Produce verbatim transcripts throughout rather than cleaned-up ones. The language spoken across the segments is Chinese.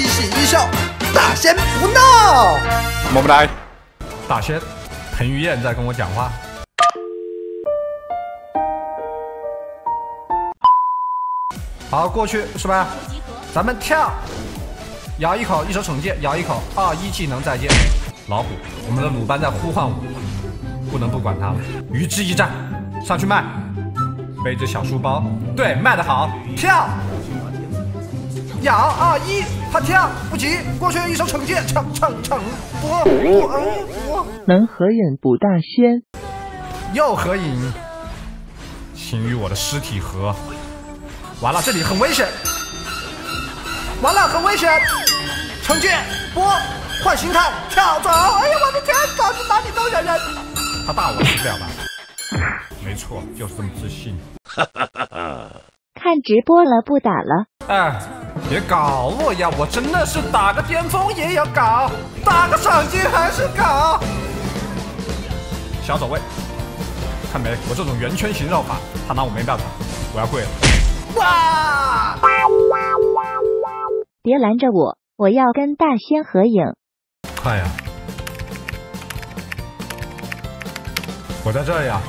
一喜一笑，大仙不闹。我们来，大仙，彭于晏在跟我讲话。好，过去是吧？咱们跳，咬一口，一手惩戒，咬一口，二一技能再见。老虎，我们的鲁班在呼唤我，不能不管它了。与之一战，上去卖，背着小书包，对，卖得好，跳。 咬二一，他跳不急，过去一手惩戒，惩惩惩，我我我能合影补大仙，又合影，请与我的尸体合。完了，这里很危险，完了很危险，惩戒拨换形态跳走，哎呀我的天，早就把你都忍了，他大我十秒吧，没错，就是这么自信。看直播了，不打了。哎。 别搞我呀！我真的是打个巅峰也要搞，打个赏金还是搞。小走位，看没？我这种圆圈型绕法，他拿我没办法，我要跪了。哇！别拦着我，我要跟大仙合影。快呀！我在这呀，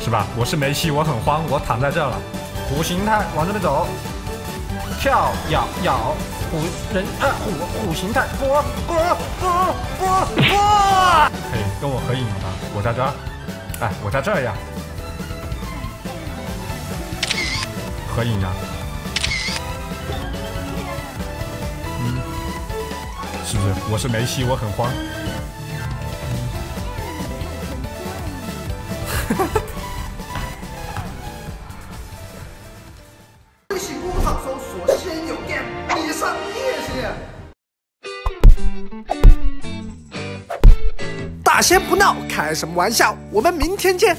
是吧？我是梅西，我很慌，我躺在这了。弧形态往这边走。 跳咬咬虎人啊虎虎形态波波波波波，可以跟我合影吗？我在这儿，哎，我在这儿呀，合影啊，嗯，是不是？我是梅西，我很慌，哈哈。 大仙不闹，开什么玩笑？我们明天见。